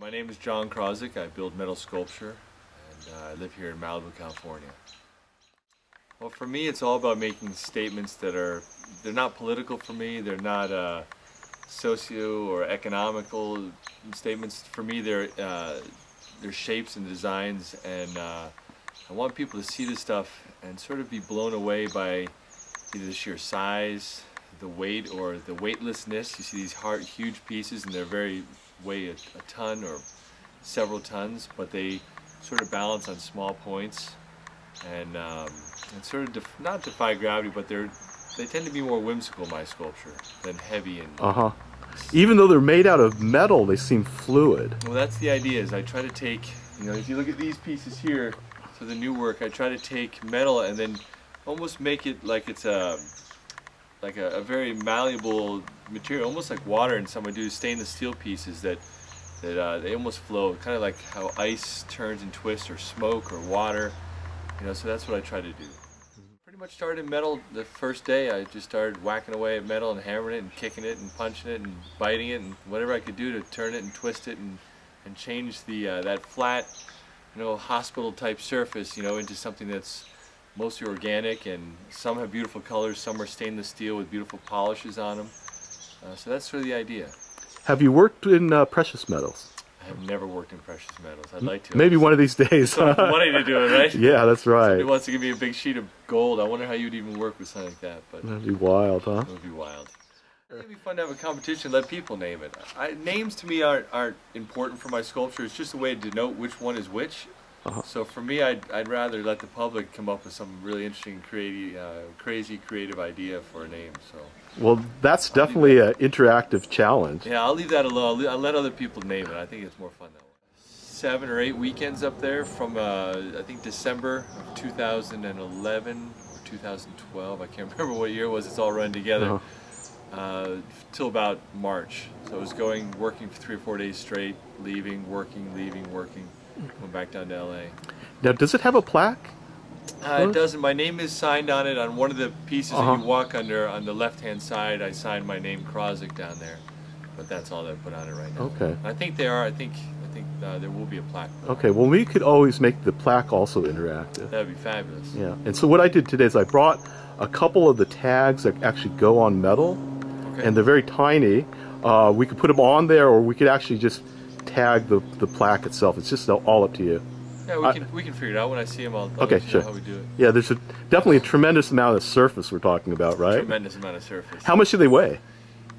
My name is John Krawczyk. I build metal sculpture, and I live here in Malibu, California. Well, for me, it's all about making statements that they're not political for me, they're not socio or economical statements. For me, they're shapes and designs, and I want people to see this stuff and sort of be blown away by either the sheer size, the weight, or the weightlessness. You see these huge pieces, and they're very weigh a ton or several tons, but they sort of balance on small points and sort of not defy gravity, but they tend to be more whimsical in my sculpture than heavy. And even though they're made out of metal, they seem fluid. Well, that's the idea. Is I try to take, you know, if you look at these pieces here, so the new work, I try to take metal and then almost make it like it's a very malleable material, almost like water. And some I do stainless steel pieces that they almost flow, kind of like how ice turns and twists, or smoke, or water. You know, so that's what I try to do. Pretty much started in metal the first day. I just started whacking away at metal and hammering it and kicking it and punching it and biting it and whatever I could do to turn it and twist it and change the that flat, you know, hospital type surface, you know, into something that's mostly organic, and some have beautiful colors, some are stainless steel with beautiful polishes on them. So that's sort of the idea. Have you worked in precious metals? I have never worked in precious metals. I'd like to. Maybe one of these days. So I'm wanting to do it, right? Yeah, that's right. Somebody wants to give me a big sheet of gold. I wonder how you'd even work with something like that. But that'd be wild, huh? It would be wild. It'd be fun to have a competition, let people name it. Names to me aren't important for my sculpture. It's just a way to denote which one is which. So for me, I'd rather let the public come up with some really interesting, creative idea for a name. So. Well, that's definitely an interactive challenge. Yeah, I'll leave that alone. I'll let other people name it. I think it's more fun that way. 7 or 8 weekends up there from, I think, December of 2011 or 2012. I can't remember what year it was. It's all run together. Till about March. So I was working for 3 or 4 days straight, leaving, working, leaving, working. Went back down to LA. Now, does it have a plaque? It doesn't. My name is signed on it. On one of the pieces that you walk under, on the left-hand side, I signed my name, Krawczyk, down there. But that's all they put on it right now. Okay. I think they are. I think there will be a plaque. Okay. Well, we could always make the plaque also interactive. That would be fabulous. Yeah. And so what I did today is I brought a couple of the tags that actually go on metal, and they're very tiny. We could put them on there, or we could actually just tag the plaque itself. It's just all up to you. Yeah, we can figure it out. When I see them, I'll let you know how we do it. Yeah, there's definitely a tremendous amount of surface we're talking about, right? Tremendous amount of surface. How much do they weigh?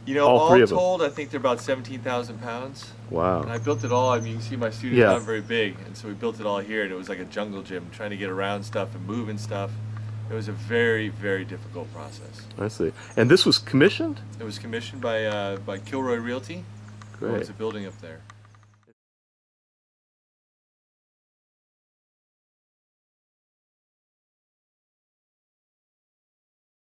You know, all told, I think they're about 17,000 pounds. Wow. And I built it all. I mean, you can see my studio's not very big, and so we built it all here, and it was like a jungle gym, trying to get around stuff and moving stuff. It was a very, very difficult process. I see. And this was commissioned? It was commissioned by Kilroy Realty. Great. Owns a building up there.